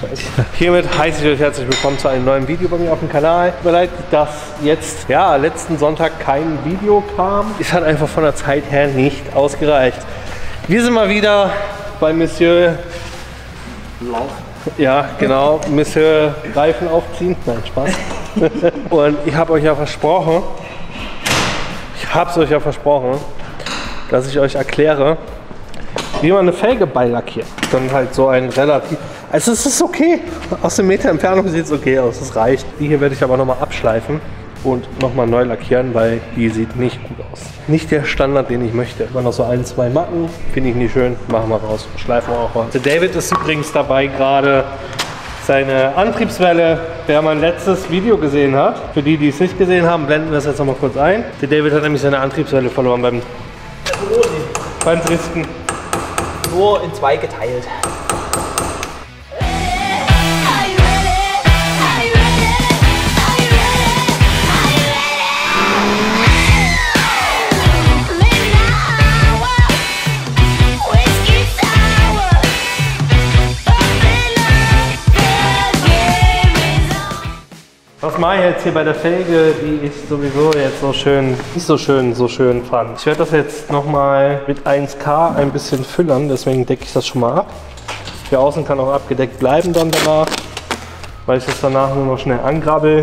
Scheiße. Hiermit heiße ich euch herzlich willkommen zu einem neuen Video bei mir auf dem Kanal. Tut mir leid, dass jetzt, ja, letzten Sonntag kein Video kam. Es hat einfach von der Zeit her nicht ausgereicht. Wir sind mal wieder bei Monsieur Lauf. Ja, genau, Monsieur Reifen aufziehen. Nein, Spaß. Und ich habe euch ja versprochen, dass ich euch erkläre, wie man eine Felge beilackiert. Dann halt so ein relativ... Also es ist okay. Aus dem Meter Entfernung sieht es okay aus. Das reicht. Die hier werde ich aber nochmal abschleifen und nochmal neu lackieren, weil die sieht nicht gut aus. Nicht der Standard, den ich möchte. Immer noch so ein, zwei Macken. Finde ich nicht schön. Machen wir raus. Schleifen wir auch raus. Der David ist übrigens dabei, gerade seine Antriebswelle. Wer mein letztes Video gesehen hat, für die, die es nicht gesehen haben, blenden wir das jetzt nochmal kurz ein. Der David hat nämlich seine Antriebswelle verloren beim Driften. Nur in zwei geteilt. Was mache ich jetzt hier bei der Felge, die ich sowieso jetzt nicht so schön fand? Ich werde das jetzt nochmal mit 1K ein bisschen füllen, deswegen decke ich das schon mal ab. Hier außen kann auch abgedeckt bleiben dann danach, weil ich das danach nur noch schnell angrabbel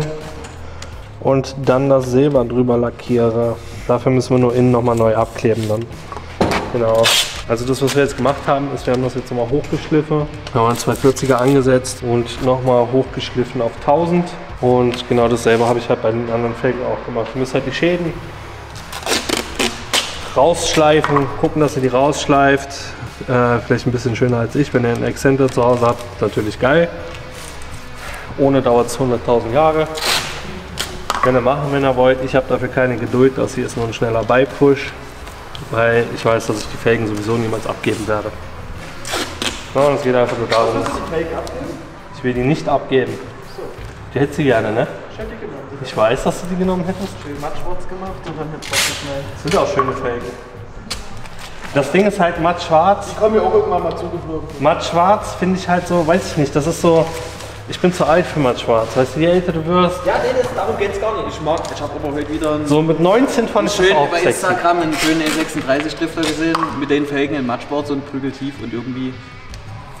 und dann das Silber drüber lackiere. Dafür müssen wir nur innen nochmal neu abkleben dann. Genau. Also das, was wir jetzt gemacht haben, ist, wir haben das jetzt nochmal hochgeschliffen, nochmal 240er angesetzt und nochmal hochgeschliffen auf 1000. Und genau dasselbe habe ich halt bei den anderen Felgen auch gemacht. Ihr müsst halt die Schäden rausschleifen, gucken, dass ihr die rausschleift. Vielleicht ein bisschen schöner als ich, wenn ihr einen Exzenter zu Hause habt, natürlich geil. Ohne dauert es 100.000 Jahre. Könnt ihr machen, wenn ihr wollt. Ich habe dafür keine Geduld, dass hier ist nur ein schneller Beipush, weil ich weiß, dass ich die Felgen sowieso niemals abgeben werde. Ja, es geht einfach nur darum. Ich will die nicht abgeben. Die hättest du gerne, ne? Ich hätte die genommen. Ich weiß, dass du die genommen hättest. Schön mattschwarz gemacht und dann jetzt was schnell. Das sind auch schöne Felgen. Das Ding ist halt mattschwarz. Ich komme mir auch irgendwann mal zugeflogen. Mattschwarz finde ich halt so, weiß ich nicht, das ist so... Ich bin zu alt für mattschwarz, weißt du, je älter du wirst... Ja, nee, darum geht's gar nicht. Ich mag, ich habe aber heute wieder... So mit 19 fand ich das auch sexy. Bei Instagram einen schönen E36-Drifter gesehen, mit den Felgen in mattschwarz und prügeltief und irgendwie...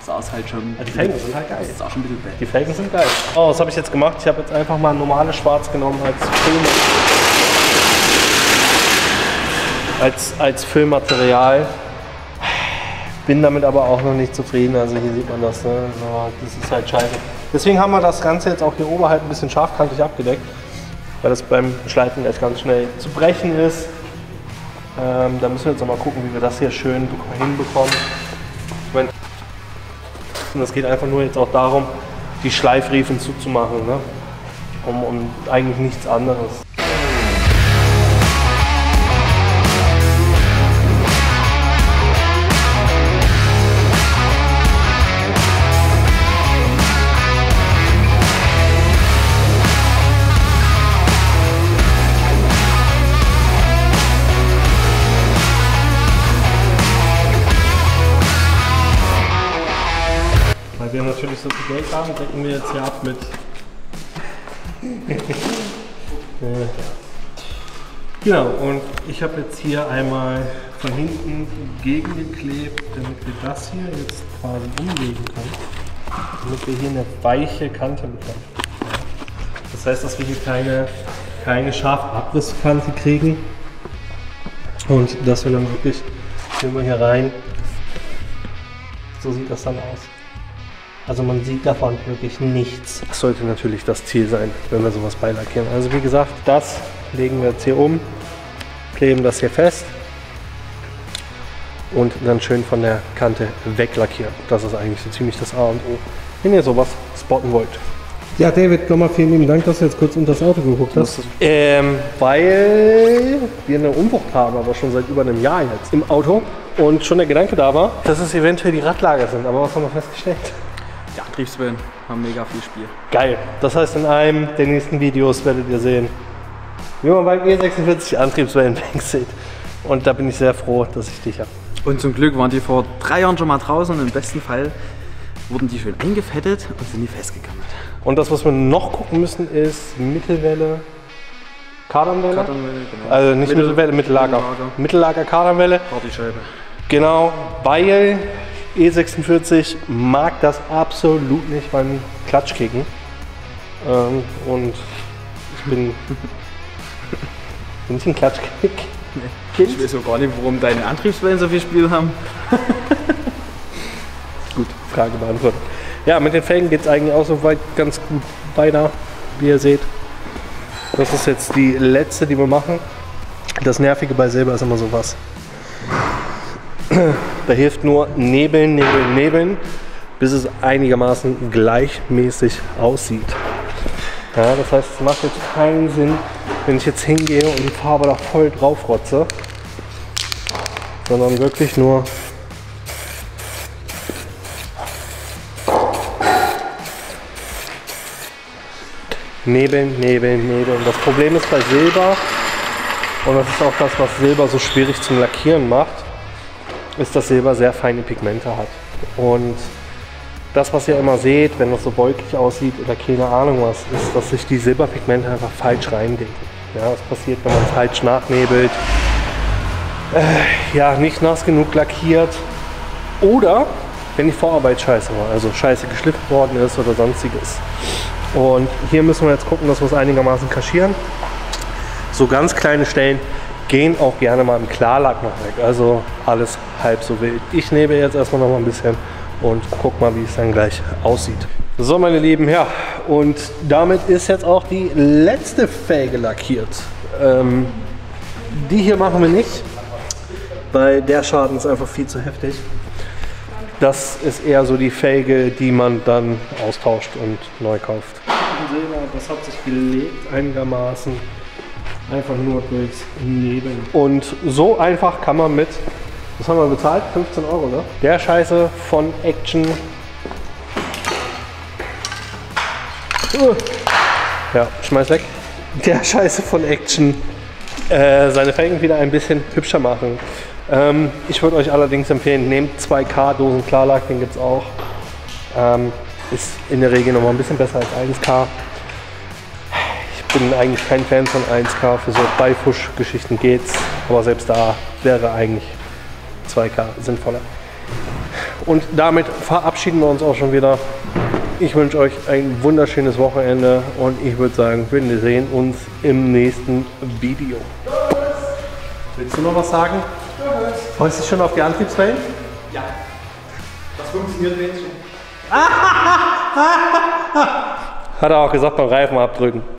Das halt schon, die Felgen sind halt geil. Das ist auch schon ein bisschen bad. Die Felgen sind geil. Oh, was habe ich jetzt gemacht? Ich habe jetzt einfach mal ein normales Schwarz genommen als Füllmaterial. Bin damit aber auch noch nicht zufrieden. Also hier sieht man das. Ne? Das ist halt scheiße. Deswegen haben wir das Ganze jetzt auch hier oben halt ein bisschen scharfkantig abgedeckt, weil das beim Schleifen echt ganz schnell zu brechen ist. Da müssen wir jetzt noch mal gucken, wie wir das hier schön hinbekommen. Ich meine, es geht einfach nur jetzt auch darum, die Schleifriefen zuzumachen, ne? um eigentlich nichts anderes. Wenn wir natürlich so viel Geld haben, decken wir jetzt hier ab mit. Genau, und ich habe jetzt hier einmal von hinten gegengeklebt, damit wir das hier jetzt quasi umlegen können. Damit wir hier eine weiche Kante bekommen. Das heißt, dass wir hier keine scharfe Abrisskante kriegen. Und dass wir dann wirklich, wenn wir hier rein, so sieht das dann aus. Also man sieht davon wirklich nichts. Das sollte natürlich das Ziel sein, wenn wir sowas beilackieren. Also wie gesagt, das legen wir jetzt hier um, kleben das hier fest und dann schön von der Kante weglackieren. Das ist eigentlich so ziemlich das A und O, wenn ihr sowas spotten wollt. Ja, David, nochmal vielen lieben Dank, dass du jetzt kurz unter das Auto geguckt hast. Weil wir eine Unwucht haben, aber schon seit über einem Jahr jetzt im Auto und schon der Gedanke da war, dass es eventuell die Radlager sind. Aber was haben wir festgestellt? Ja, Antriebswellen haben mega viel Spiel. Geil. Das heißt, in einem der nächsten Videos werdet ihr sehen, wie man beim E46 Antriebswellen wechselt. Und da bin ich sehr froh, dass ich dich habe. Und zum Glück waren die vor 3 Jahren schon mal draußen und im besten Fall wurden die schön eingefettet und sind nie festgegammelt. Und das, was wir noch gucken müssen, ist Mittelwelle, Kardanwelle? Kardanwelle, genau. Also nicht Mittelwelle, Mittellager. Mittellager, Kardanwelle. Partyscheibe. Genau, weil E46 mag das absolut nicht beim Klatschkicken. Und ich bin ein Klatschkick. Nee. Ich weiß auch gar nicht, warum deine Antriebswellen so viel Spiel haben. Gut, Frage beantwortet. Ja, mit den Felgen geht es eigentlich auch so weit ganz gut weiter, wie ihr seht. Das ist jetzt die letzte, die wir machen. Das Nervige bei Silber ist immer sowas. Da hilft nur Nebeln, Nebeln, Nebeln, bis es einigermaßen gleichmäßig aussieht. Ja, das heißt, es macht jetzt keinen Sinn, wenn ich jetzt hingehe und die Farbe da voll drauf rotze, sondern wirklich nur Nebeln, Nebeln, Nebeln. Das Problem ist bei Silber, und das ist auch das, was Silber so schwierig zum Lackieren macht, ist, dass Silber sehr feine Pigmente hat. Und das, was ihr immer seht, wenn das so wolkig aussieht oder keine Ahnung was, ist, dass sich die Silberpigmente einfach falsch reinlegen. Ja, das passiert, wenn man es falsch nachnebelt, ja, nicht nass genug lackiert oder wenn die Vorarbeit scheiße war, also scheiße geschliffen worden ist oder sonstiges. Und hier müssen wir jetzt gucken, dass wir es einigermaßen kaschieren. So ganz kleine Stellen gehen auch gerne mal im Klarlack noch weg. Also alles halb so wild. Ich nebel jetzt erstmal noch mal ein bisschen und guck mal, wie es dann gleich aussieht. So, meine Lieben, ja, und damit ist jetzt auch die letzte Felge lackiert. Die hier machen wir nicht, weil der Schaden ist einfach viel zu heftig. Das ist eher so die Felge, die man dann austauscht und neu kauft. Silber, das hat sich gelegt einigermaßen, einfach nur durchs Nebeln. Und so einfach kann man mit, was haben wir bezahlt? 15 Euro, ne? Der Scheiße von Action. Ja, schmeiß weg. Der Scheiße von Action seine Felgen wieder ein bisschen hübscher machen. Ich würde euch allerdings empfehlen, nehmt 2K Dosen Klarlack, den gibt es auch. Ist in der Regel noch mal ein bisschen besser als 1K. Ich bin eigentlich kein Fan von 1K, für so Beifusch-Geschichten geht's. Aber selbst da wäre eigentlich 2K sinnvoller. Und damit verabschieden wir uns auch schon wieder. Ich wünsche euch ein wunderschönes Wochenende und ich würde sagen, wir sehen uns im nächsten Video. Willst du noch was sagen? Freust du dich schon auf die Antriebswellen? Ja. Das funktioniert wenigstens. Hat er auch gesagt beim Reifen abdrücken.